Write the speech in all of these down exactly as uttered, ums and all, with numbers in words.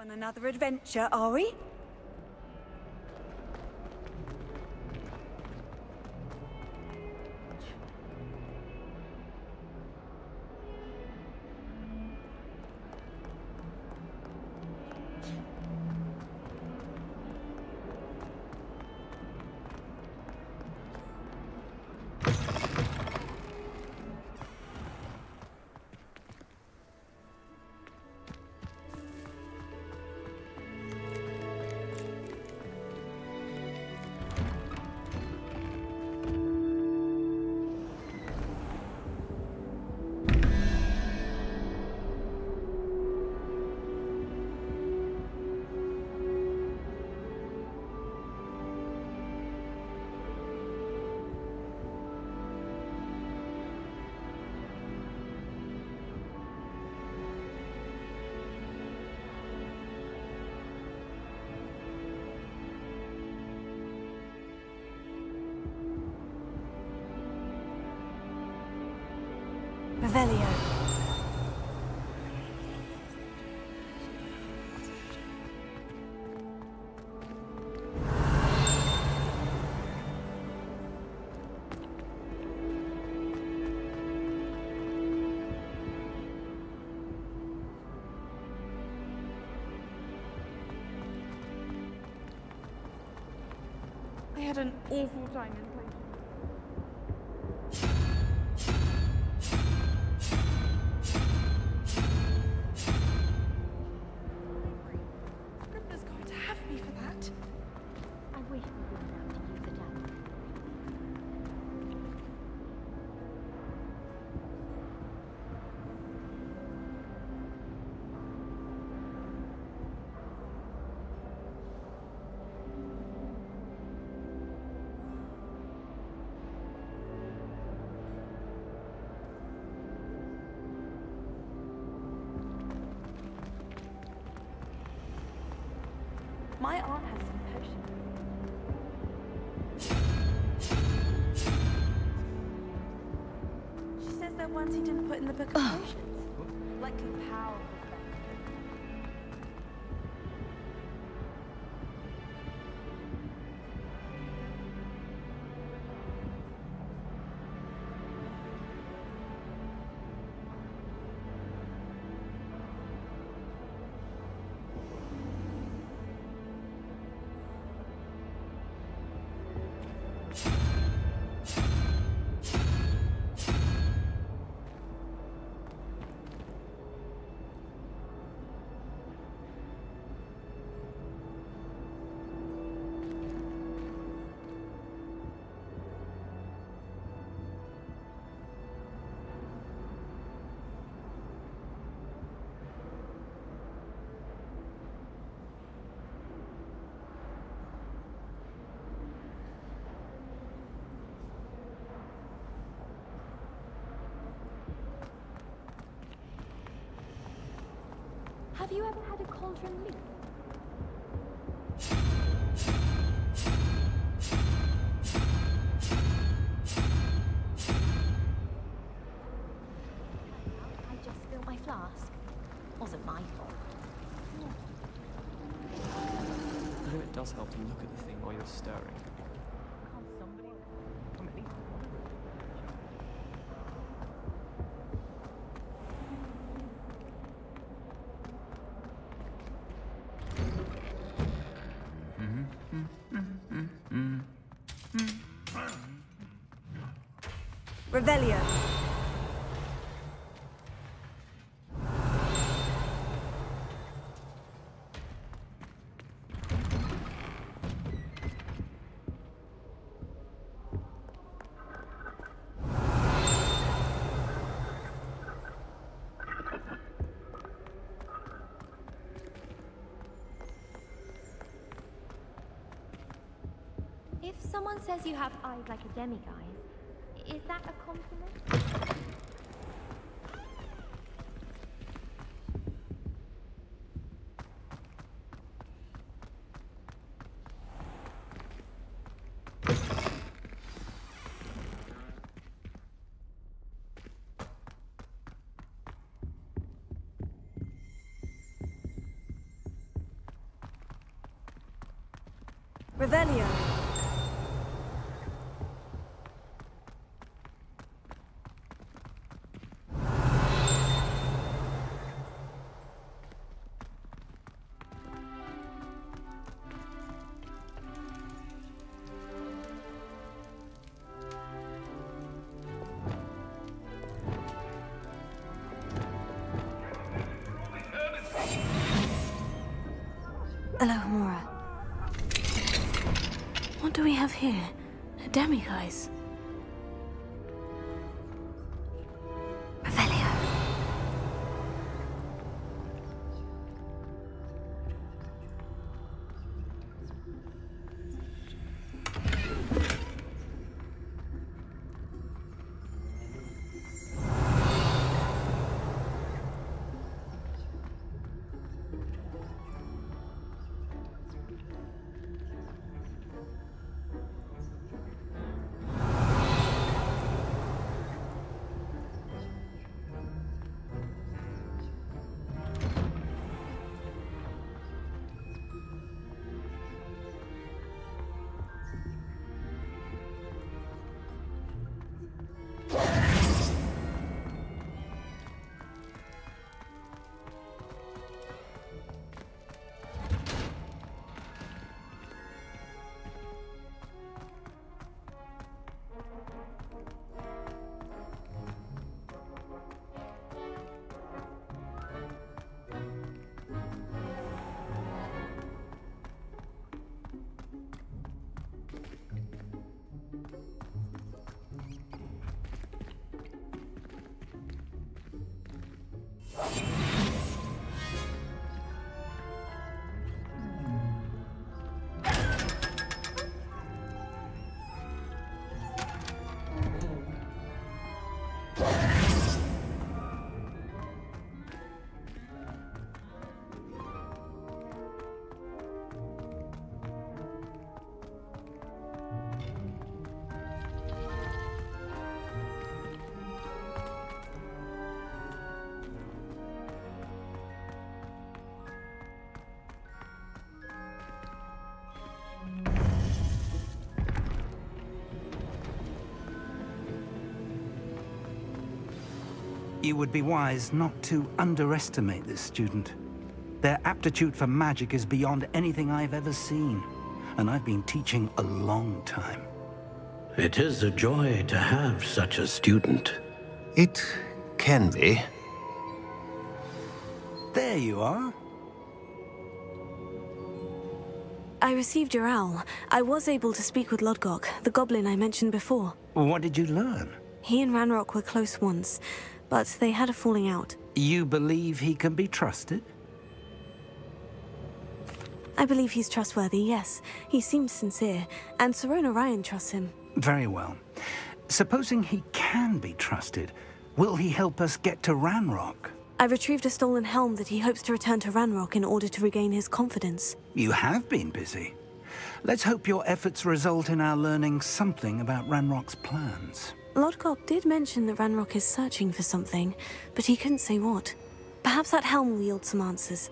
on another adventure, are we? Revelio. I had an awful time in playing. My aunt has some potions. She says that once he didn't put in the book of oh. potions. Likely power. Have you ever had a cauldron leak? I just spilled my flask. Wasn't my fault. You know, it does help to look at the thing while you're stirring. Revelio. If someone says you have eyes like a demigod, is that a compliment? Revelio. Alohomora. What do we have here? A demiguise. Revelio. It would be wise not to underestimate this student. Their aptitude for magic is beyond anything I've ever seen, and I've been teaching a long time. It is a joy to have such a student. It can be. There you are. I received your owl. I was able to speak with Lodgok, the goblin I mentioned before. What did you learn? He and Ranrok were close once, but they had a falling out. You believe he can be trusted? I believe he's trustworthy, yes. He seems sincere, and Sirona Ryan trusts him. Very well. Supposing he can be trusted, will he help us get to Ranrok? I retrieved a stolen helm that he hopes to return to Ranrok in order to regain his confidence. You have been busy. Let's hope your efforts result in our learning something about Ranrock's plans. Lodgok did mention that Ranrok is searching for something, but he couldn't say what. Perhaps that helm will yield some answers.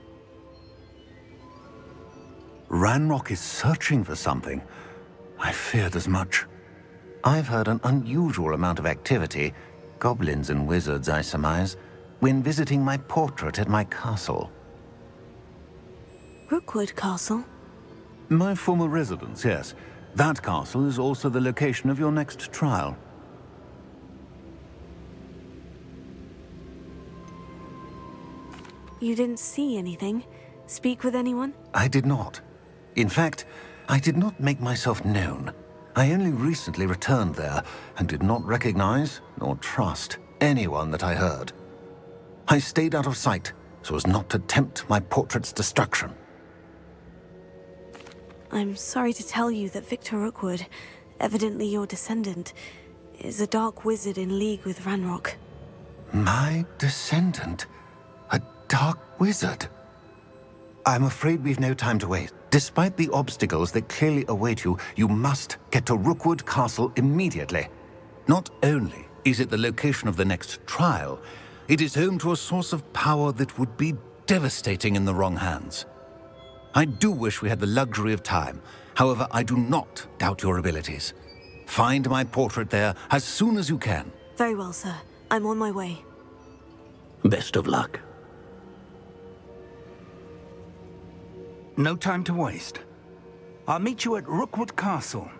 Ranrok is searching for something? I feared as much. I've heard an unusual amount of activity, goblins and wizards, I surmise, when visiting my portrait at my castle. Rookwood Castle? My former residence, yes. That castle is also the location of your next trial. You didn't see anything? Speak with anyone? I did not. In fact, I did not make myself known. I only recently returned there and did not recognize nor trust anyone that I heard. I stayed out of sight so as not to tempt my portrait's destruction. I'm sorry to tell you that Victor Rookwood, evidently your descendant, is a dark wizard in league with Ranrok. My descendant? Dark wizard? I'm afraid we've no time to waste. Despite the obstacles that clearly await you, you must get to Rookwood Castle immediately. Not only is it the location of the next trial, it is home to a source of power that would be devastating in the wrong hands. I do wish we had the luxury of time. However, I do not doubt your abilities. Find my portrait there as soon as you can. Very well, sir. I'm on my way. Best of luck. No time to waste. I'll meet you at Rookwood Castle.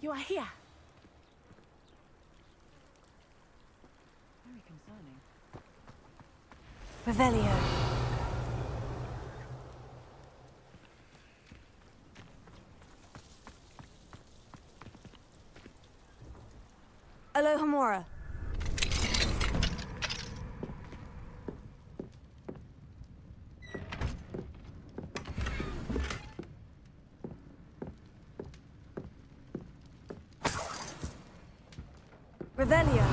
You are here. Very concerning. Revelio. Alohomora. Revelio.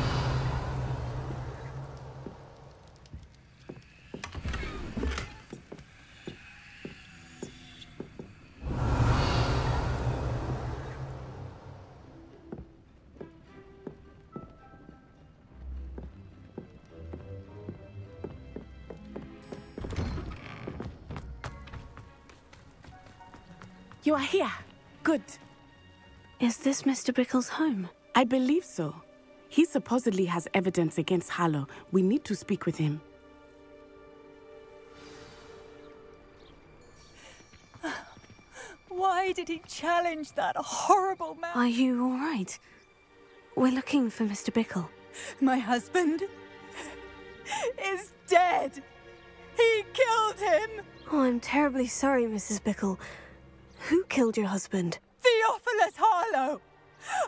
You are here. Good. Is this Mister Bickle's home? I believe so. He supposedly has evidence against Harlow. We need to speak with him. Why did he challenge that horrible man? Are you all right? We're looking for Mister Bickle. My husband is dead. He killed him. Oh, I'm terribly sorry, Missus Bickle. Who killed your husband? Theophilus Harlow.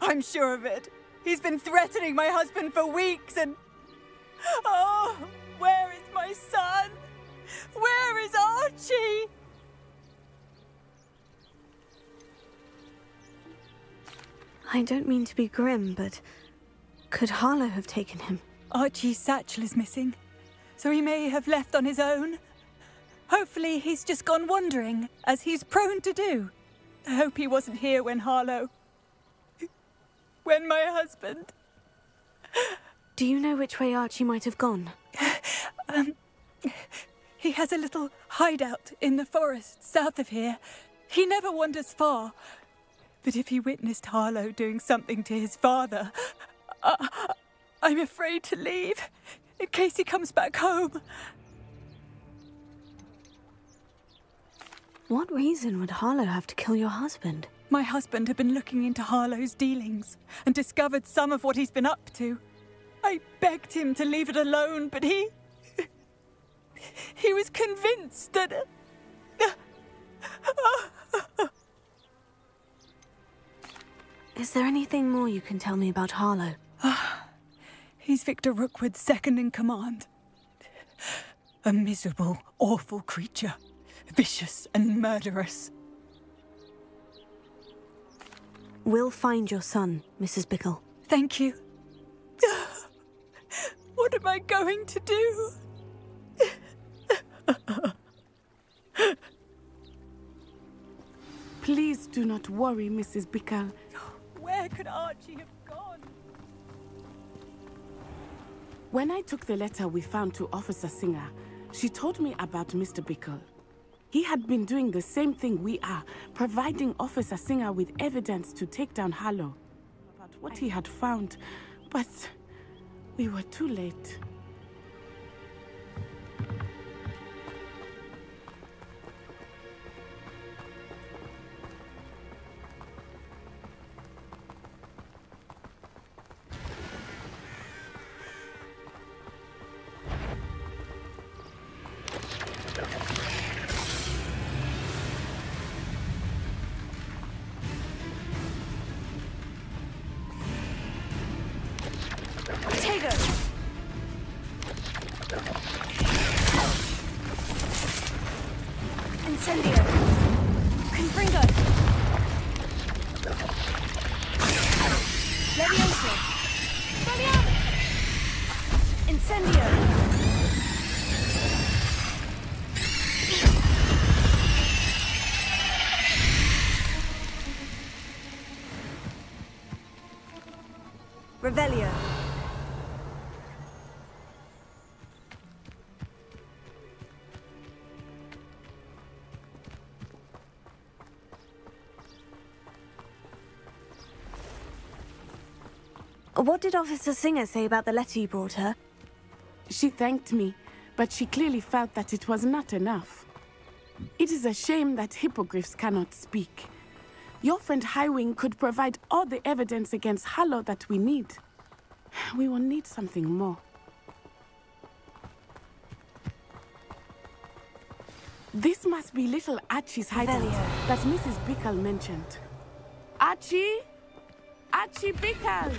I'm sure of it. He's been threatening my husband for weeks and... Oh, where is my son? Where is Archie? I don't mean to be grim, but could Harlow have taken him? Archie's satchel is missing, so he may have left on his own. Hopefully he's just gone wandering, as he's prone to do. I hope he wasn't here when Harlow... When my husband... Do you know which way Archie might have gone? Um, he has a little hideout in the forest south of here. He never wanders far. But if he witnessed Harlow doing something to his father, I, I'm afraid to leave, in case he comes back home. What reason would Harlow have to kill your husband? My husband had been looking into Harlow's dealings and discovered some of what he's been up to. I begged him to leave it alone, but he... He was convinced that... Is there anything more you can tell me about Harlow? He's Victor Rookwood's second-in-command. A miserable, awful creature. Vicious and murderous. We'll find your son, Missus Bickle. Thank you. What am I going to do? Please do not worry, Missus Bickle. Where could Archie have gone? When I took the letter we found to Officer Singer, she told me about Mister Bickle. He had been doing the same thing we are, providing Officer Singer with evidence to take down Harlow. About what he had found, but we were too late. Revelio. What did Officer Singer say about the letter you brought her? She thanked me, but she clearly felt that it was not enough. It is a shame that hippogriffs cannot speak. Your friend Highwing could provide all the evidence against Harlow that we need. We will need something more. This must be little Archie's hideout that Missus Bickle mentioned. Archie? Archie Bickle!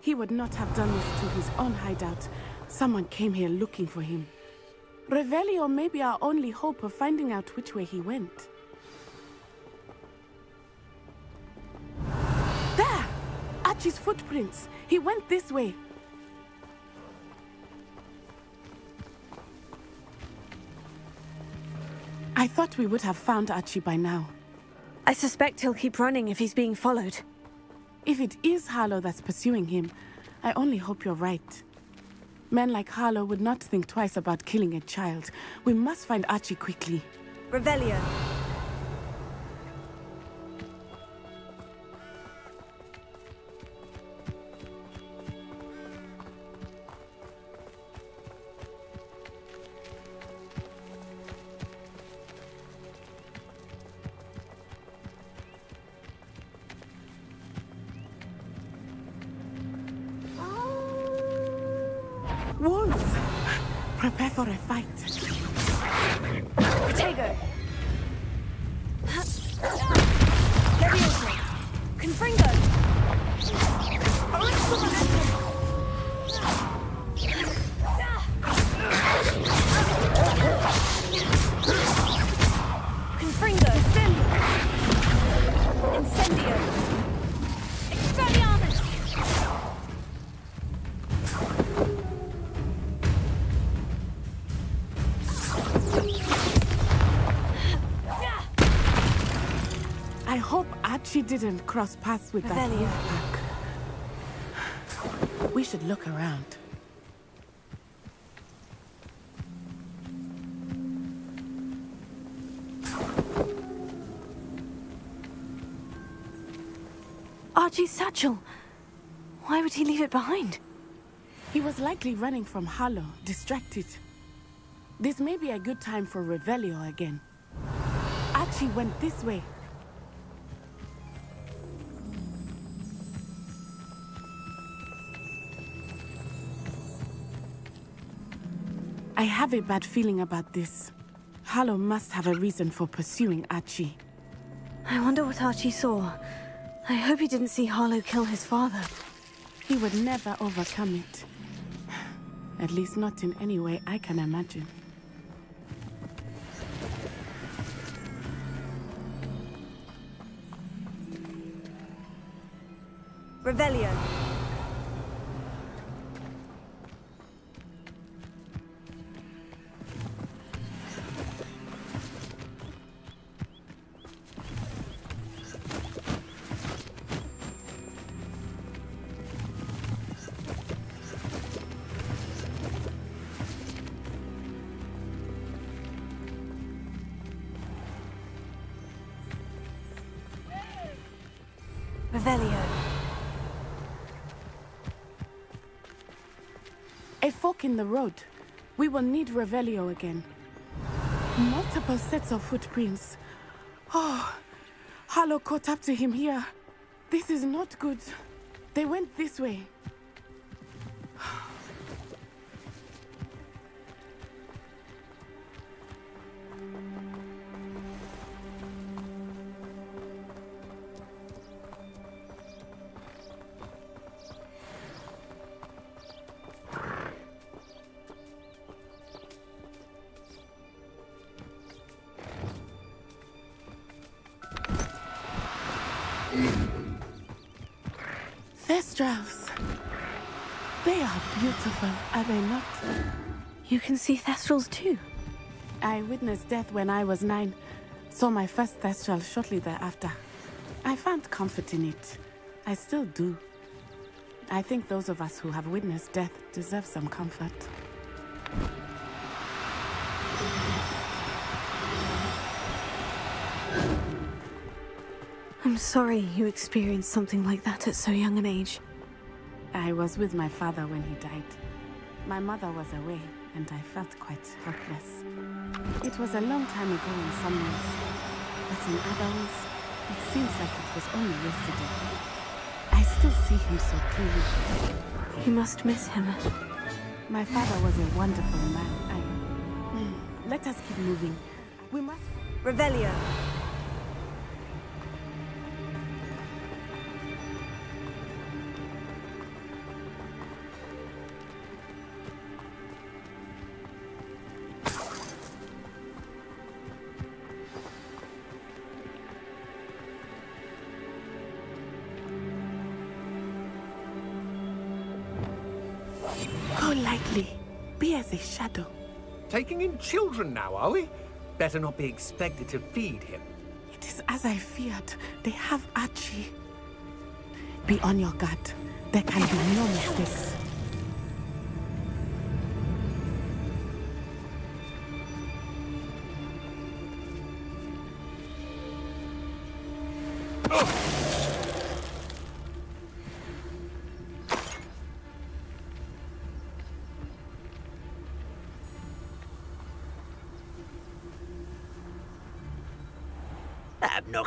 He would not have done this to his own hideout. Someone came here looking for him. Revelio may be our only hope of finding out which way he went. There! Archie's footprints! He went this way. I thought we would have found Archie by now. I suspect he'll keep running if he's being followed. If it is Harlow that's pursuing him, I only hope you're right. Men like Harlow would not think twice about killing a child. We must find Archie quickly. Revelio. She didn't cross paths with that pack. We should look around. Archie's satchel. Why would he leave it behind? He was likely running from Harlow, distracted. This may be a good time for Revelio again. Archie went this way. I have a bad feeling about this. Harlow must have a reason for pursuing Archie. I wonder what Archie saw. I hope he didn't see Harlow kill his father. He would never overcome it. At least not in any way I can imagine. Revelio. A fork in the road. We will need Revelio again. Multiple sets of footprints. Oh, Harlow caught up to him here. This is not good. They went this way. Thestrals. They are beautiful, are they not? You can see Thestrals too. I witnessed death when I was nine. Saw my first Thestral shortly thereafter. I found comfort in it. I still do. I think those of us who have witnessed death deserve some comfort. I'm sorry you experienced something like that at so young an age. I was with my father when he died. My mother was away, and I felt quite helpless. It was a long time ago in some ways, but in other ways, it seems like it was only yesterday. I still see him so clearly. You must miss him. My father was a wonderful man. I... Mm. Let us keep moving. We must... Revelio! Shadow. Taking in children now, are we? Better not be expected to feed him. It is as I feared. They have Archie. Be on your guard. There can be no mistakes.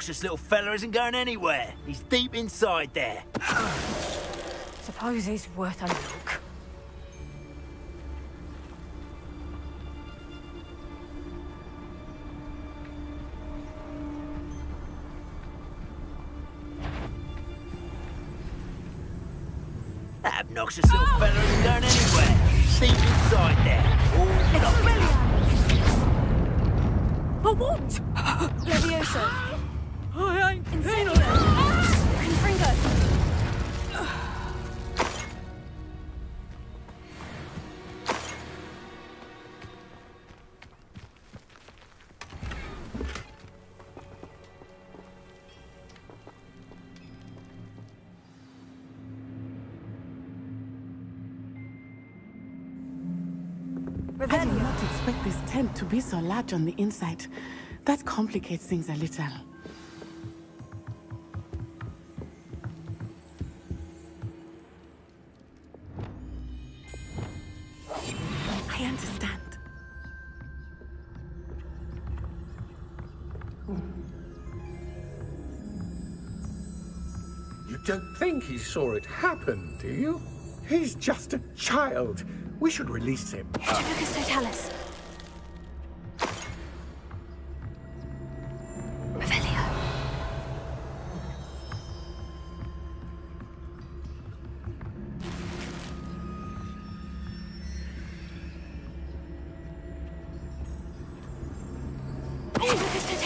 This little fella isn't going anywhere. He's deep inside there. Suppose he's worth a look. That obnoxious little oh. fella isn't going anywhere. He's deep inside there. All but what? Radioso. I ain't Incendio! Confringo! I did not expect this tent to be so large on the inside. That complicates things a little. He saw it happen, do you? He's just a child. We should release him. Hegemicus totalis. Revelio. Hegemicus totalis.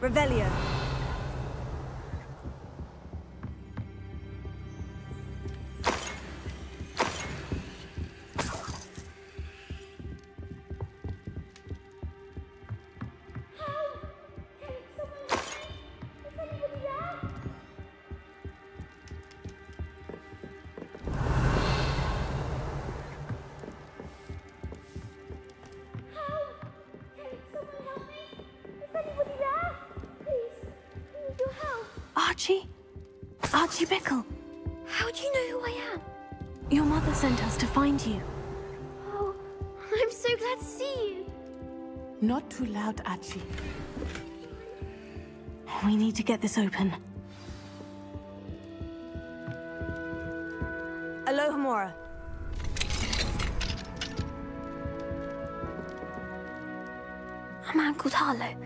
Revelio. Archie? Archie Bickle? How do you know who I am? Your mother sent us to find you. Oh, I'm so glad to see you. Not too loud, Archie. We need to get this open. Alohomora. A man called Harlow.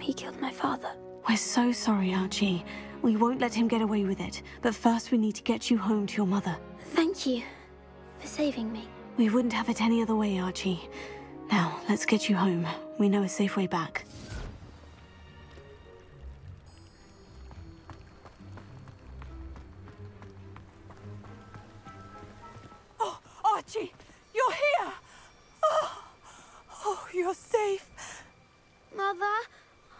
He killed my father. We're so sorry, Archie. We won't let him get away with it. But first we need to get you home to your mother. Thank you for saving me. We wouldn't have it any other way, Archie. Now, let's get you home. We know a safe way back. Oh, Archie! You're here! Oh, oh you're safe. Mother?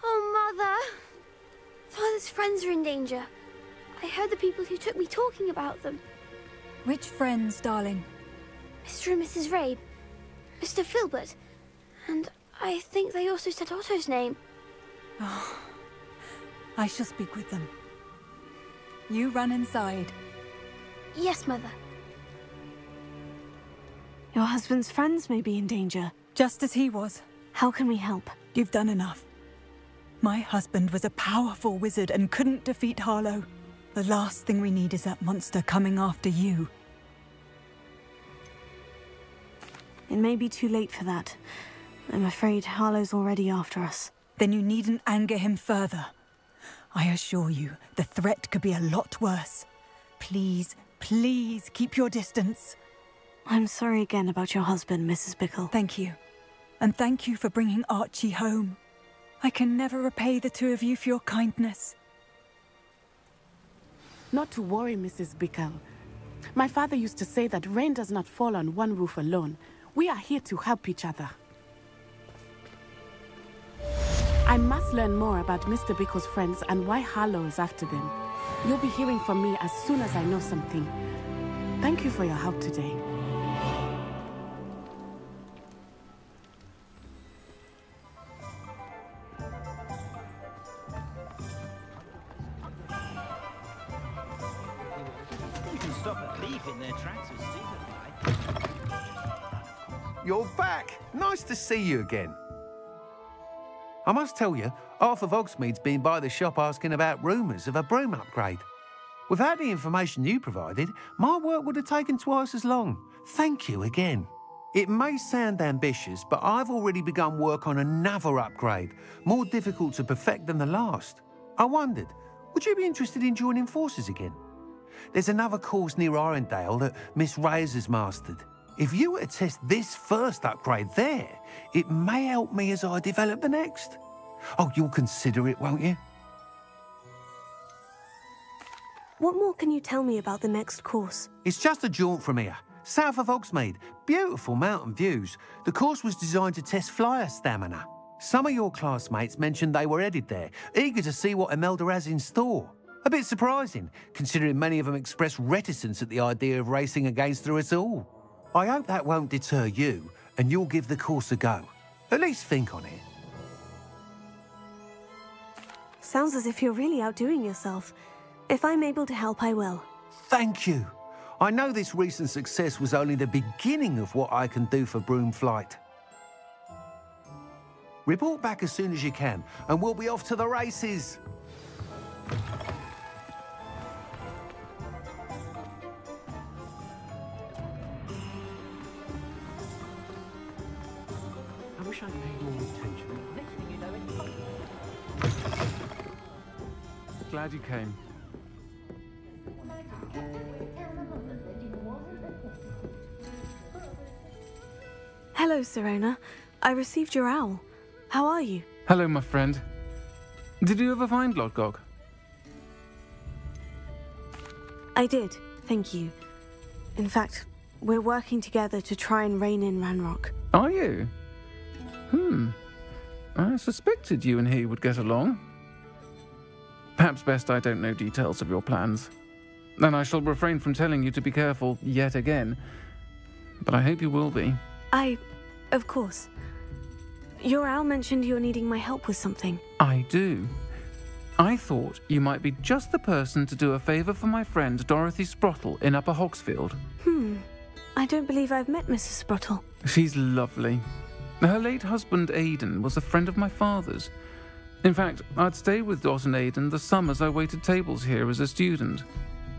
Oh, Mother! Father's friends are in danger. I heard the people who took me talking about them. Which friends, darling? Mister and Missus Ray, Mister Filbert, and I think they also said Otto's name. Oh, I shall speak with them. You run inside. Yes, Mother. Your husband's friends may be in danger. Just as he was. How can we help? You've done enough. My husband was a powerful wizard and couldn't defeat Harlow. The last thing we need is that monster coming after you. It may be too late for that. I'm afraid Harlow's already after us. Then you needn't anger him further. I assure you, the threat could be a lot worse. Please, please keep your distance. I'm sorry again about your husband, Missus Bickle. Thank you. And thank you for bringing Archie home. I can never repay the two of you for your kindness. Not to worry, Missus Bickle. My father used to say that rain does not fall on one roof alone. We are here to help each other. I must learn more about Mister Bickle's friends and why Harlow is after them. You'll be hearing from me as soon as I know something. Thank you for your help today. You're back! Nice to see you again. I must tell you, Arthur Hogsmeade's been by the shop asking about rumours of a broom upgrade. Without the information you provided, my work would have taken twice as long. Thank you again. It may sound ambitious, but I've already begun work on another upgrade, more difficult to perfect than the last. I wondered, would you be interested in joining forces again? There's another course near Irondale that Miss Reyes has mastered. If you were to test this first upgrade there, it may help me as I develop the next. Oh, you'll consider it, won't you? What more can you tell me about the next course? It's just a jaunt from here, south of Hogsmeade. Beautiful mountain views. The course was designed to test flyer stamina. Some of your classmates mentioned they were headed there, eager to see what Imelda has in store. A bit surprising, considering many of them expressed reticence at the idea of racing against her at all. I hope that won't deter you, and you'll give the course a go. At least think on it. Sounds as if you're really outdoing yourself. If I'm able to help, I will. Thank you. I know this recent success was only the beginning of what I can do for broom flight. Report back as soon as you can, and we'll be off to the races. Glad you came. Hello, Sirona. I received your owl. How are you? Hello, my friend. Did you ever find Lodgok? I did, thank you. In fact, we're working together to try and rein in Ranrok. Are you? Hmm. I suspected you and he would get along. Perhaps best I don't know details of your plans. And I shall refrain from telling you to be careful yet again. But I hope you will be. I... of course. Your owl mentioned you're needing my help with something. I do. I thought you might be just the person to do a favor for my friend Dorothy Sprottle in Upper Hogsfield. Hmm. I don't believe I've met Missus Sprottle. She's lovely. Her late husband Aiden was a friend of my father's. In fact, I'd stay with Dot and Aiden the summers I waited tables here as a student.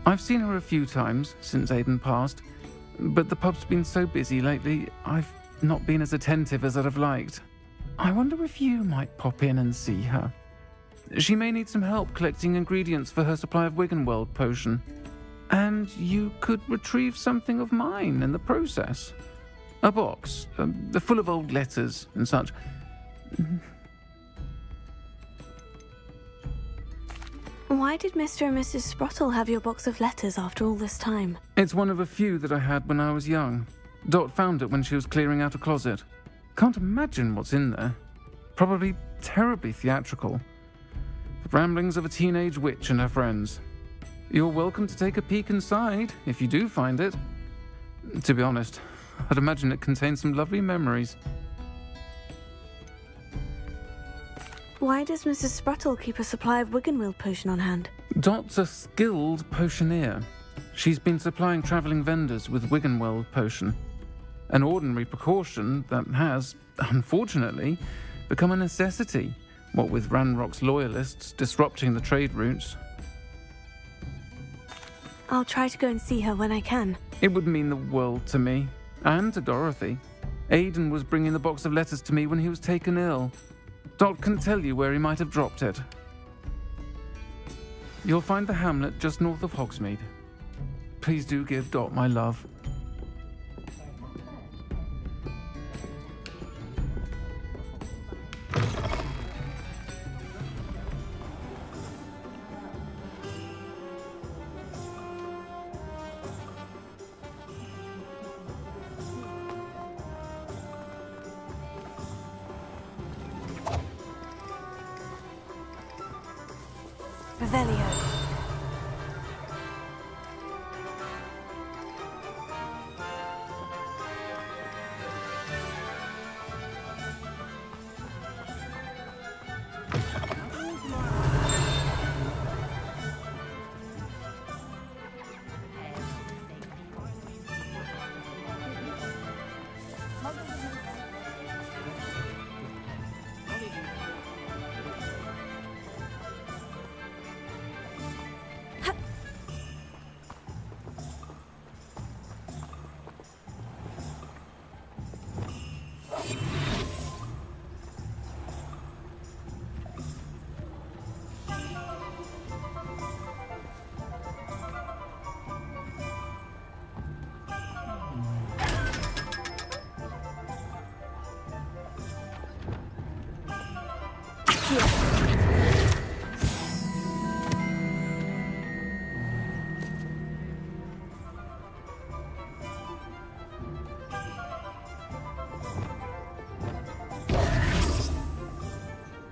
I've seen her a few times since Aiden passed, but the pub's been so busy lately, I've not been as attentive as I'd have liked. I wonder if you might pop in and see her. She may need some help collecting ingredients for her supply of Wiganweld potion, and you could retrieve something of mine in the process. A box, um, full of old letters and such. Why did Mister and Missus Sprottle have your box of letters after all this time? It's one of a few that I had when I was young. Dot found it when she was clearing out a closet. Can't imagine what's in there. Probably terribly theatrical. The ramblings of a teenage witch and her friends. You're welcome to take a peek inside, if you do find it. To be honest, I'd imagine it contains some lovely memories. Why does Missus Sprottle keep a supply of Wiganweld potion on hand? Dot's a skilled potioneer. She's been supplying travelling vendors with Wiganweld potion, an ordinary precaution that has, unfortunately, become a necessity, what with Ranrok's loyalists disrupting the trade routes. I'll try to go and see her when I can. It would mean the world to me, and to Dorothy. Aiden was bringing the box of letters to me when he was taken ill. Dot can tell you where he might have dropped it. You'll find the hamlet just north of Hogsmeade. Please do give Dot my love.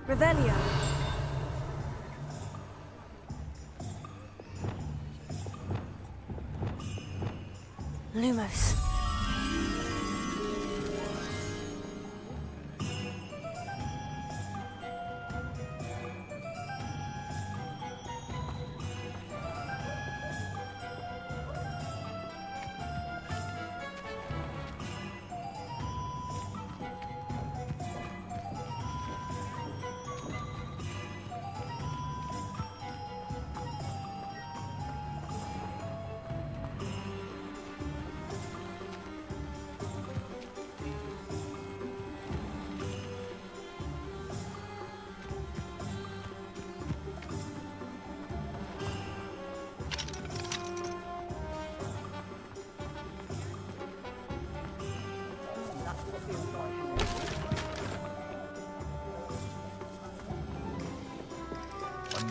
Revelio. Lumos.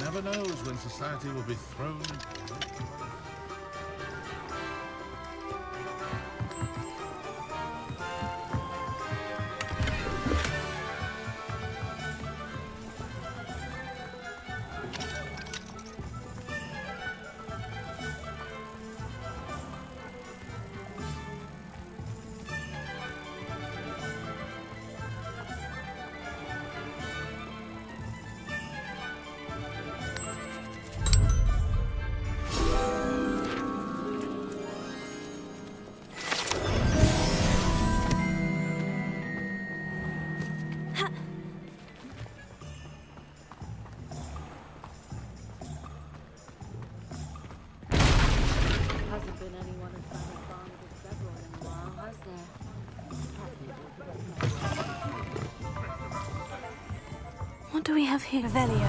Never knows when society will be thrown. do we have here? Revelio.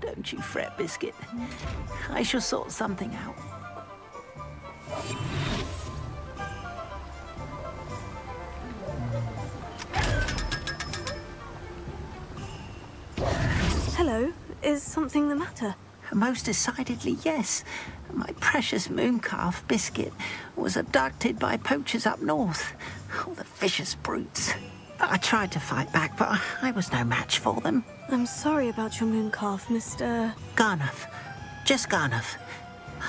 Don't you fret, Biscuit. I shall sort something out. Hello. Is something the matter? Most decidedly, yes. My precious mooncalf, Biscuit, was abducted by poachers up north. Oh, the vicious brutes. I tried to fight back, but I was no match for them. I'm sorry about your mooncalf, Mister Garneth. Just Garneth.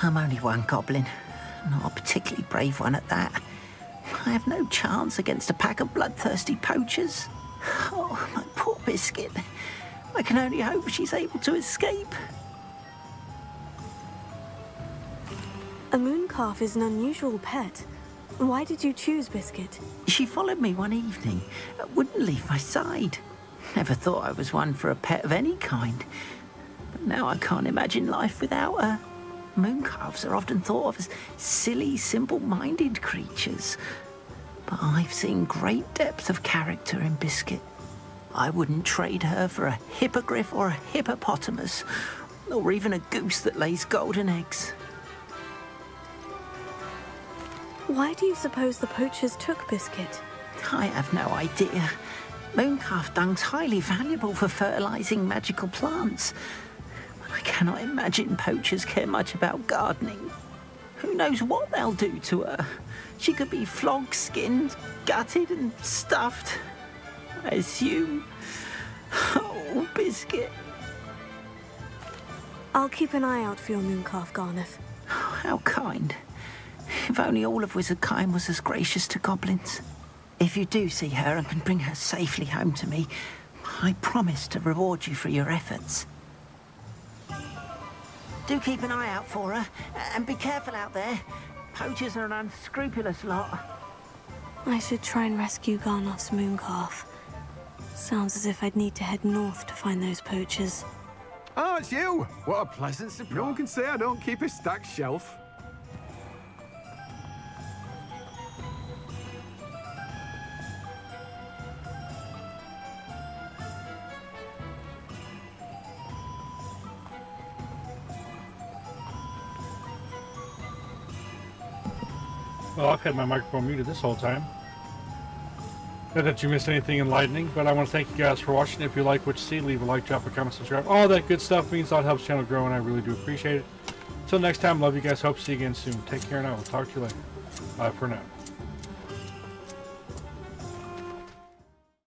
I'm only one goblin. Not a particularly brave one at that. I have no chance against a pack of bloodthirsty poachers. Oh, my poor Biscuit. I can only hope she's able to escape. A mooncalf is an unusual pet. Why did you choose Biscuit? She followed me one evening, wouldn't leave my side. Never thought I was one for a pet of any kind. But now I can't imagine life without her. Mooncalves are often thought of as silly, simple-minded creatures. But I've seen great depth of character in Biscuit. I wouldn't trade her for a hippogriff or a hippopotamus, or even a goose that lays golden eggs. Why do you suppose the poachers took Biscuit? I have no idea. Mooncalf dung's highly valuable for fertilising magical plants. But I cannot imagine poachers care much about gardening. Who knows what they'll do to her? She could be flogged, skinned, gutted and stuffed, I assume. Oh, Biscuit. I'll keep an eye out for your mooncalf, Garneth. How kind. If only all of Wizardkind was as gracious to goblins. If you do see her and can bring her safely home to me, I promise to reward you for your efforts. Do keep an eye out for her, and be careful out there. Poachers are an unscrupulous lot. I should try and rescue Garnoth's mooncalf. Sounds as if I'd need to head north to find those poachers. Oh, it's you! What a pleasant surprise. No one can say I don't keep a stacked shelf. Well, I've had my microphone muted this whole time. Not that you missed anything enlightening, but I want to thank you guys for watching. If you like what you see, leave a like, drop a comment, subscribe. All that good stuff means a lot, helps the channel grow, and I really do appreciate it. Until next time, love you guys. Hope to see you again soon. Take care, and I will talk to you later. Bye for now.